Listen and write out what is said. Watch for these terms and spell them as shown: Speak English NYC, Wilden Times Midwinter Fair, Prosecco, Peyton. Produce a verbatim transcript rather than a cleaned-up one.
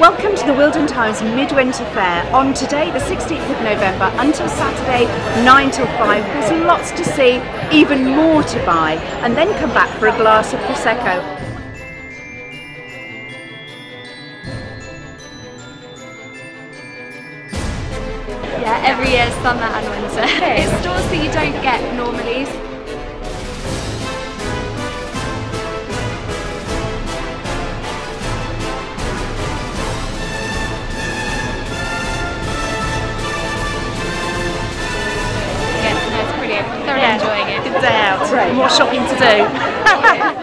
Welcome to the Wilden Times Midwinter Fair on today, the sixteenth of November, until Saturday, nine till five. There's lots to see, even more to buy, and then come back for a glass of Prosecco. Yeah, every year, summer and winter. It's stores that you don't get normally. Yes, no, it's pretty. Thoroughly enjoying it. Good day out. Right. More shopping to do.